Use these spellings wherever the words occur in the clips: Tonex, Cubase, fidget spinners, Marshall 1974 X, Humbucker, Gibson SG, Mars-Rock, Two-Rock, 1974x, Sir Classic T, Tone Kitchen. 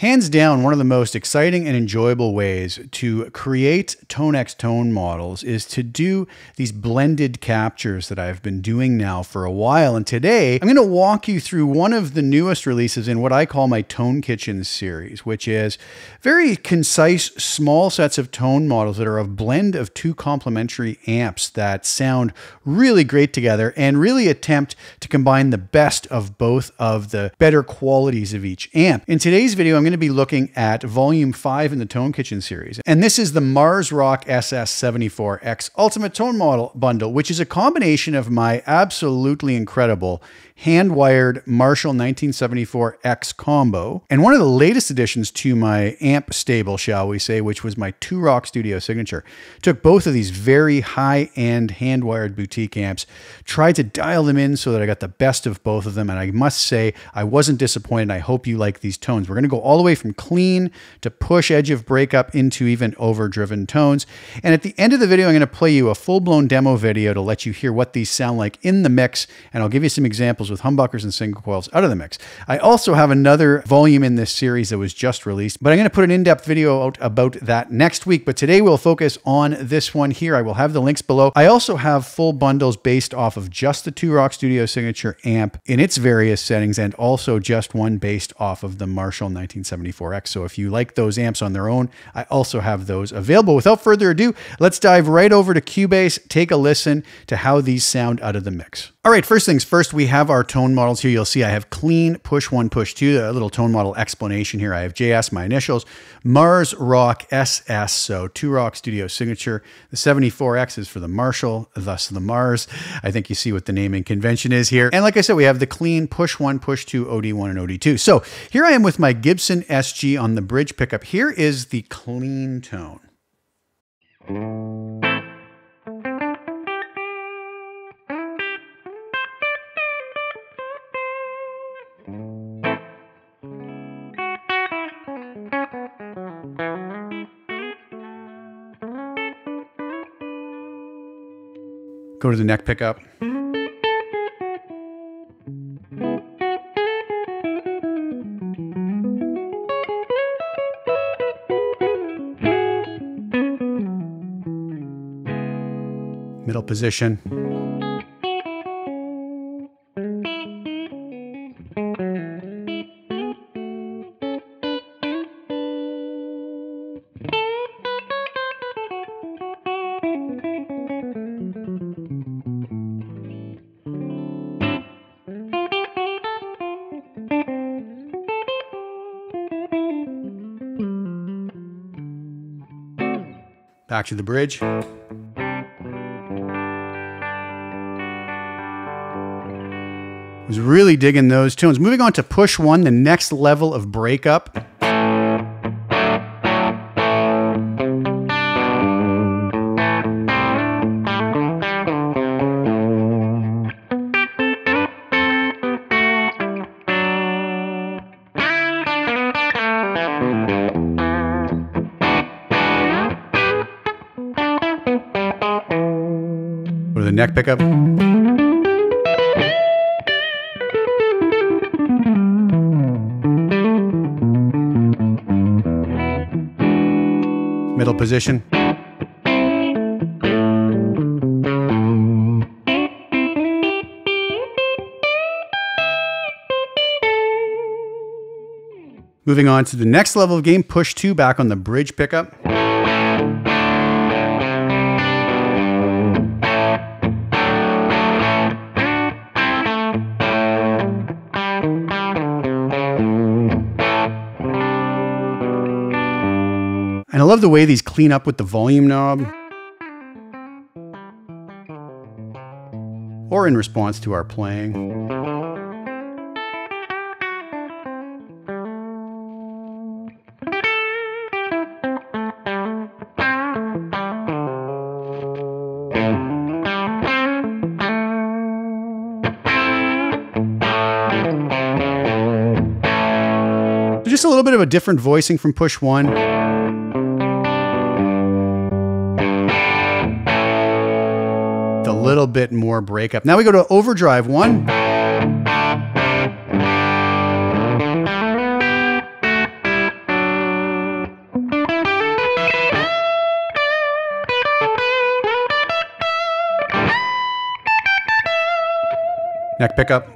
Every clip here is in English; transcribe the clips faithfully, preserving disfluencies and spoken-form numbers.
Hands down, one of the most exciting and enjoyable ways to create Tonex tone models is to do these blended captures that I've been doing now for a while. And today, I'm going to walk you through one of the newest releases in what I call my Tone Kitchen series, which is very concise, small sets of tone models that are a blend of two complementary amps that sound really great together and really attempt to combine the best of both of the better qualities of each amp. In today's video, I'm going to be looking at volume five in the Tone Kitchen series. And this is the Mars Rock S S seventy-four X Ultimate Tone Model Bundle, which is a combination of my absolutely incredible hand-wired Marshall nineteen seventy-four X combo and one of the latest additions to my amp stable, shall we say, which was my Two-Rock Studio Signature. Took both of these very high-end hand-wired boutique amps, tried to dial them in so that I got the best of both of them, and I must say I wasn't disappointed. I hope you like these tones. We're going to go all the way from clean to push edge of breakup into even overdriven tones. And at the end of the video, I'm going to play you a full-blown demo video to let you hear what these sound like in the mix, and I'll give you some examples with humbuckers and single coils out of the mix. I also have another volume in this series that was just released, but I'm going to put an in-depth video out about that next week. But today we'll focus on this one here. I will have the links below. I also have full bundles based off of just the Two-Rock Studio Signature amp in its various settings, and also just one based off of the Marshall nineteen seventy-four X. So if you like those amps on their own, I also have those available. Without further ado, let's dive right over to Cubase, take a listen to how these sound out of the mix. All right, first things first, we have our tone models here. You'll see I have clean, push one, push two, a little tone model explanation here. I have J S, my initials, Mars Rock S S, so Two-Rock Studio Signature. The seventy-four X is for the Marshall, thus the Mars. I think you see what the naming convention is here. And like I said, we have the clean push one, push two, O D one and O D two. So here I am with my Gibson S G on the bridge pickup. Here is the clean tone. Go to the neck pickup. Middle position. Back to the bridge. Was really digging those tunes. Moving on to push one, the next level of breakup. Go to the neck pickup. Middle position. Moving on to the next level of game, push two, back on the bridge pickup. And I love the way these clean up with the volume knob or in response to our playing. So just a little bit of a different voicing from push one. A little bit more breakup. Now we go to overdrive one. neck pickup.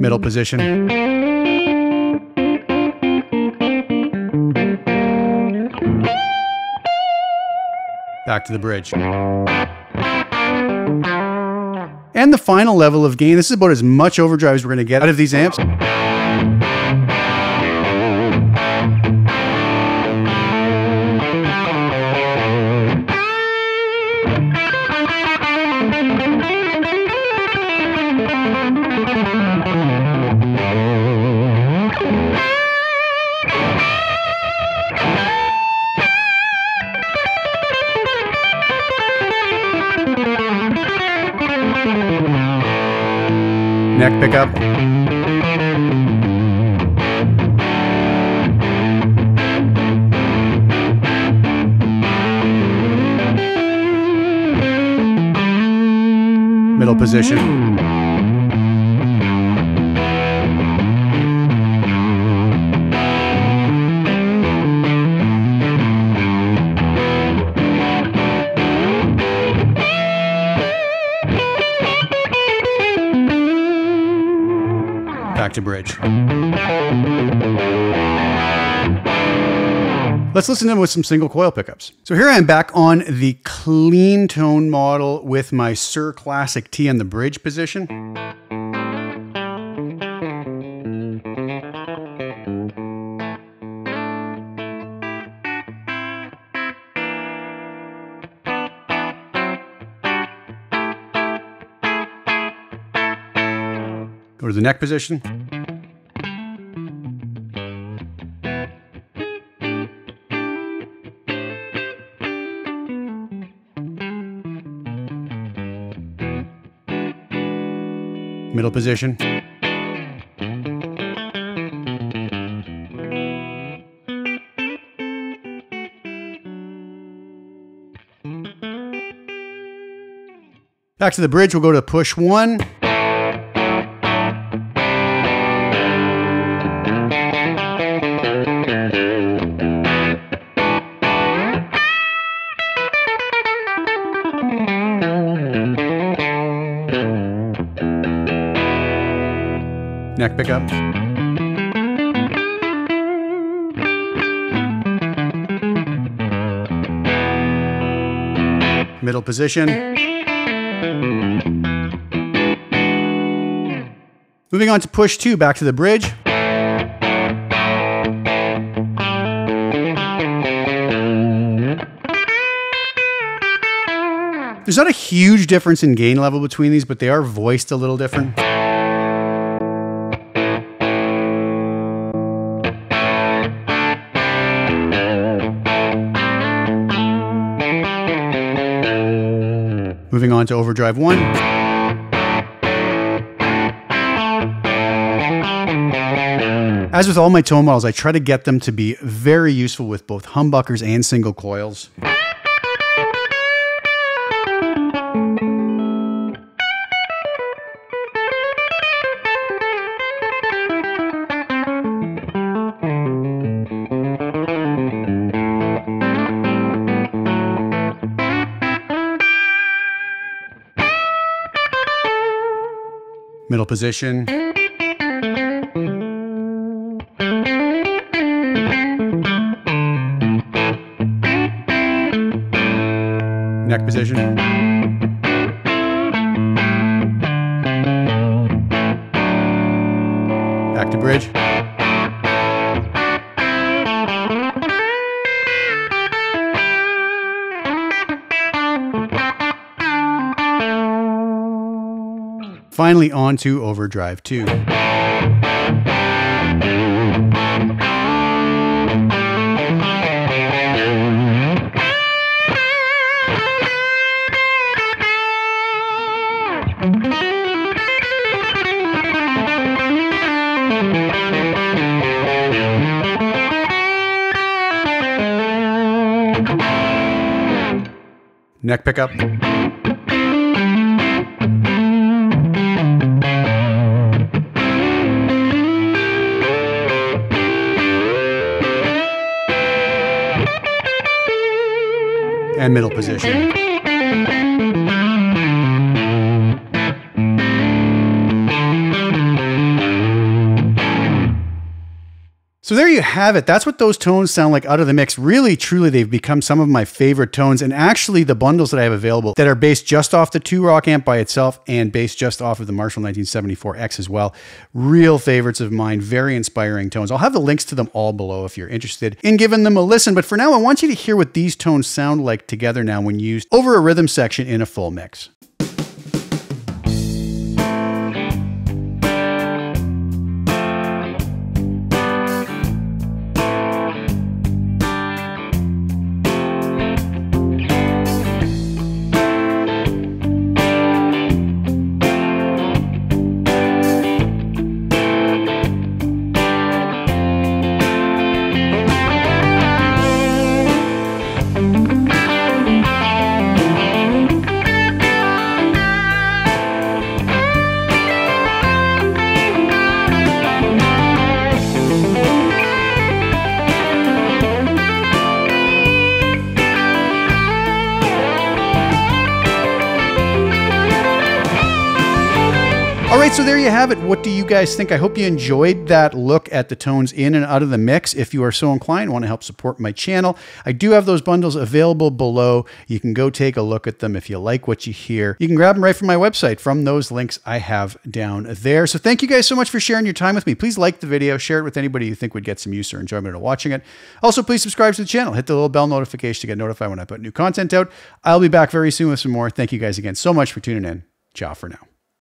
Middle position. Back to the bridge. And the final level of gain, this is about as much overdrive as we're going to get out of these amps. Neck pickup. Middle position. To bridge. Let's listen to them with some single coil pickups. So here I am back on the clean tone model with my Sir Classic T in the bridge position. Go to the neck position. Middle position. Back to the bridge, we'll go to push one. Neck pickup. Middle position. Moving on to push two, back to the bridge. There's not a huge difference in gain level between these, but they are voiced a little different. Moving on to overdrive one. As with all my tone models, I try to get them to be very useful with both humbuckers and single coils. Middle position. Neck position. Back to bridge. Finally, on to overdrive two. neck pickup. And middle position. So there you have it. That's what those tones sound like out of the mix. Really, truly, they've become some of my favorite tones. And actually, the bundles that I have available that are based just off the Two-Rock amp by itself and based just off of the Marshall nineteen seventy-four X as well. Real favorites of mine, very inspiring tones. I'll have the links to them all below if you're interested in giving them a listen. But for now, I want you to hear what these tones sound like together now when used over a rhythm section in a full mix. So there you have it. What do you guys think? I hope you enjoyed that look at the tones in and out of the mix. If you are so inclined, want to help support my channel, I do have those bundles available below. You can go take a look at them. If you like what you hear, you can grab them right from my website from those links I have down there. So thank you guys so much for sharing your time with me. Please like the video, share it with anybody you think would get some use or enjoyment of watching it. Also, please subscribe to the channel. Hit the little bell notification to get notified when I put new content out. I'll be back very soon with some more. Thank you guys again so much for tuning in. Ciao for now.